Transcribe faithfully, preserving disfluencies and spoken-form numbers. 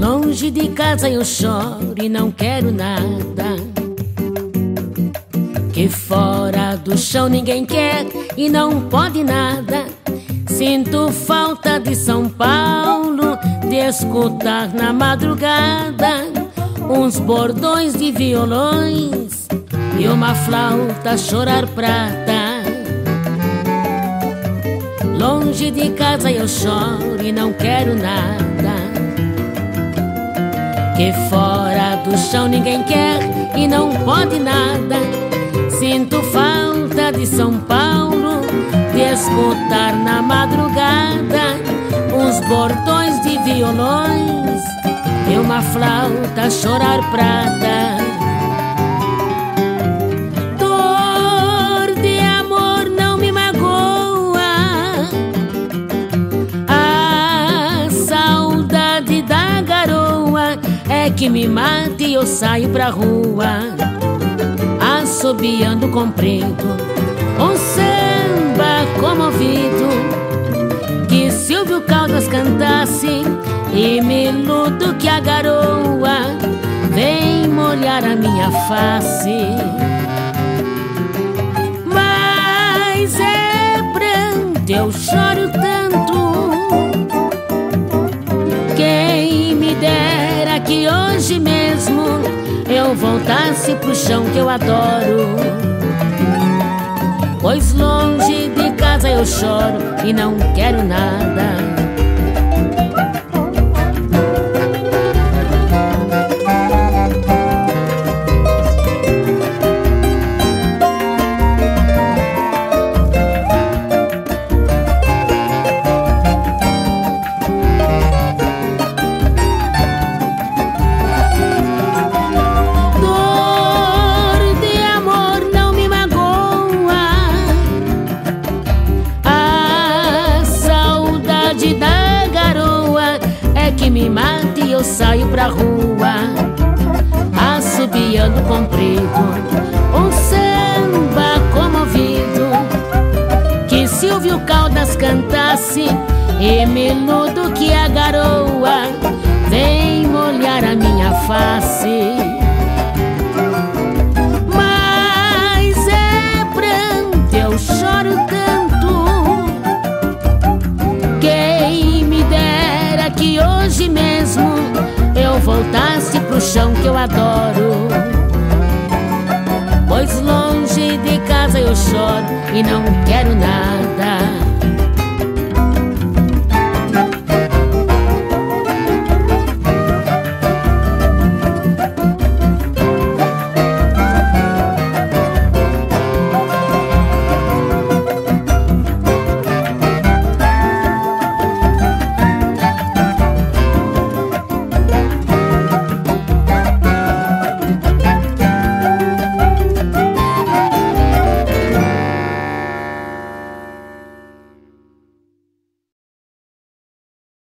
Longe de casa eu choro e não quero nada, que fora do chão ninguém quer e não pode nada. Sinto falta de São Paulo, de escutar na madrugada uns bordões de violões e uma flauta chorar prata. Longe de casa eu choro e não quero nada, que fora do chão ninguém quer e não pode nada. Sinto falta de São Paulo, de escutar na madrugada uns bordões de violões e uma flauta chorar prata. Dor de amor não me magoa, a saudade da garoa é que me mata e eu saio pra rua assobiando comprido um samba comovido que Silvio Caldas cantasse, e me iludo que a garoa vem molhar a minha face. Mas é pranto, eu choro tanto, quem me der que hoje mesmo eu voltasse pro chão que eu adoro. Pois longe de casa eu choro e não quero nada. Me mata e eu saio pra rua assobiando comprido um samba comovido que Silvio Caldas cantasse, e me iludo que a garoa vem molhar a minha face. Mas é pranto, eu choro tanto, quem me dera que hoje hoje mesmo eu voltasse pro chão que eu adoro. Pois longe de casa eu choro e não quero nada.